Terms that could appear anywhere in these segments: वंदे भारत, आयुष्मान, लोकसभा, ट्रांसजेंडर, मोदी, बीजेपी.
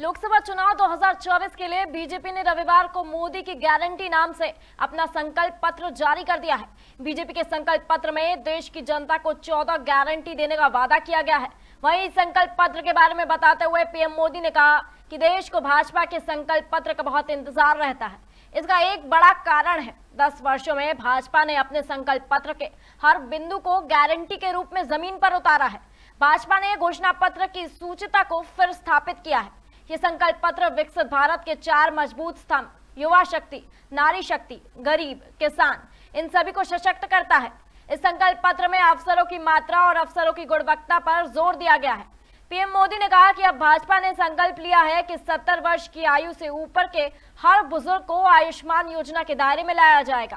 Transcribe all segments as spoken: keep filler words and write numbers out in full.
लोकसभा चुनाव दो हज़ार चौबीस के लिए बीजेपी ने रविवार को मोदी की गारंटी नाम से अपना संकल्प पत्र जारी कर दिया है। बीजेपी के संकल्प पत्र में देश की जनता को चौदह गारंटी देने का वादा किया गया है। वहीं संकल्प पत्र के बारे में बताते हुए पीएम मोदी ने कहा कि देश को भाजपा के संकल्प पत्र का बहुत इंतजार रहता है। इसका एक बड़ा कारण है दस वर्षों में भाजपा ने अपने संकल्प पत्र के हर बिंदु को गारंटी के रूप में जमीन पर उतारा है। भाजपा ने घोषणा पत्र की सूचिता को फिर स्थापित किया है। ये संकल्प पत्र विकसित भारत के चार मजबूत स्तंभ युवा शक्ति, नारी शक्ति, गरीब, किसान, इन सभी को सशक्त करता है। इस संकल्प पत्र में अवसरों की मात्रा और अवसरों की गुणवत्ता पर जोर दिया गया है। पीएम मोदी ने कहा कि अब भाजपा ने संकल्प लिया है कि सत्तर वर्ष की आयु से ऊपर के हर बुजुर्ग को आयुष्मान योजना के दायरे में लाया जाएगा।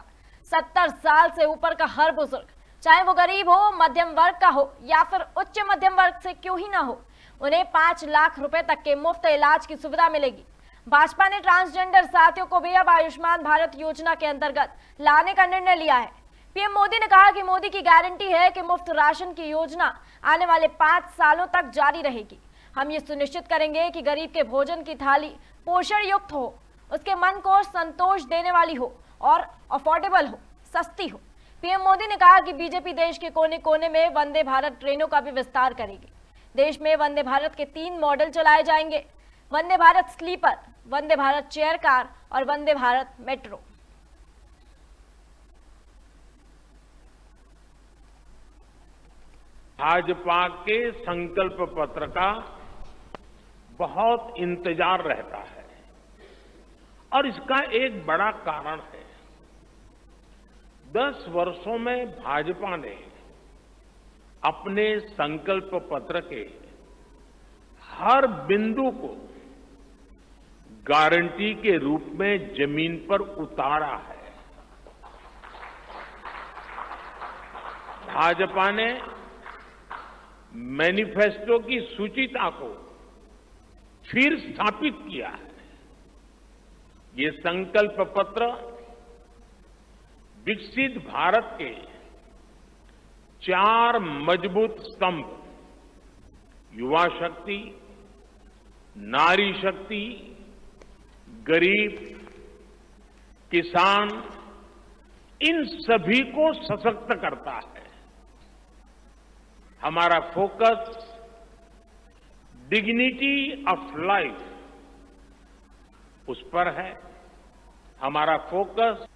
सत्तर साल से ऊपर का हर बुजुर्ग, चाहे वो गरीब हो, मध्यम वर्ग का हो या फिर उच्च मध्यम वर्ग से क्यों ही ना हो, उन्हें पाँच लाख रुपए तक के मुफ्त इलाज की सुविधा मिलेगी। भाजपा ने ट्रांसजेंडर साथियों को भी अब आयुष्मान भारत योजना के अंतर्गत लाने का निर्णय लिया है। पीएम मोदी ने कहा कि मोदी की गारंटी है कि मुफ्त राशन की योजना आने वाले पाँच सालों तक जारी रहेगी। हम ये सुनिश्चित करेंगे कि गरीब के भोजन की थाली पोषण युक्त हो, उसके मन को संतोष देने वाली हो और अफोर्डेबल हो, सस्ती हो। पीएम मोदी ने कहा कि बीजेपी देश के कोने कोने में वंदे भारत ट्रेनों का भी विस्तार करेगी। देश में वंदे भारत के तीन मॉडल चलाए जाएंगे, वंदे भारत sleeper, वंदे भारत chair car और वंदे भारत मेट्रो। भाजपा के संकल्प पत्र का बहुत इंतजार रहता है और इसका एक बड़ा कारण है दस वर्षों में भाजपा ने अपने संकल्प पत्र के हर बिंदु को गारंटी के रूप में जमीन पर उतारा है। भाजपा ने मैनिफेस्टो की सूचिता को फिर स्थापित किया है। ये संकल्प पत्र विकसित भारत के चार मजबूत स्तंभ युवा शक्ति, नारी शक्ति, गरीब, किसान, इन सभी को सशक्त करता है। हमारा फोकस डिग्निटी ऑफ लाइफ उस पर है। हमारा फोकस